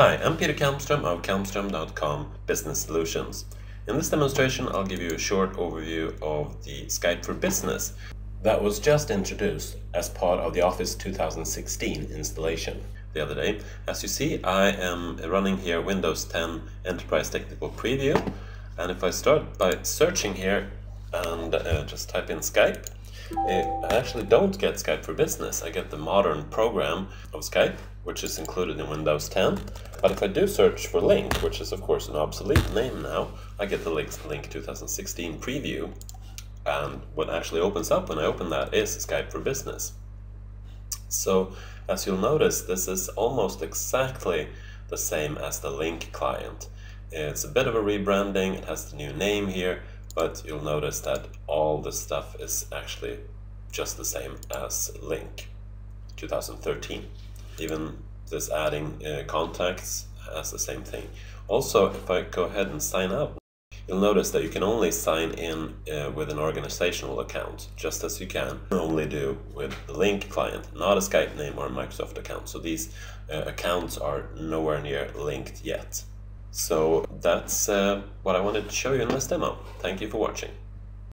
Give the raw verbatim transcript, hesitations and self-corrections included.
Hi, I'm Peter Kalmström of Kalmström dot com Business Solutions. In this demonstration, I'll give you a short overview of the Skype for Business that was just introduced as part of the Office two thousand sixteen installation the other day. As you see, I am running here Windows ten Enterprise Technical Preview, and if I start by searching here and uh, just type in Skype, I actually don't get Skype for Business. I get the modern program of Skype, which is included in Windows ten. But if I do search for Lync, which is of course an obsolete name now, I get the Lync twenty sixteen preview. And what actually opens up when I open that is Skype for Business. So, as you'll notice, this is almost exactly the same as the Lync client. It's a bit of a rebranding, it has the new name here, but you'll notice that all the stuff is actually just the same as Lync twenty thirteen. Even this adding uh, contacts has the same thing. Also, if I go ahead and sign up, you'll notice that you can only sign in uh, with an organizational account, just as you can only do with the Lync client, not a Skype name or a Microsoft account. So these uh, accounts are nowhere near linked yet. So that's uh, what I wanted to show you in this demo. Thank you for watching.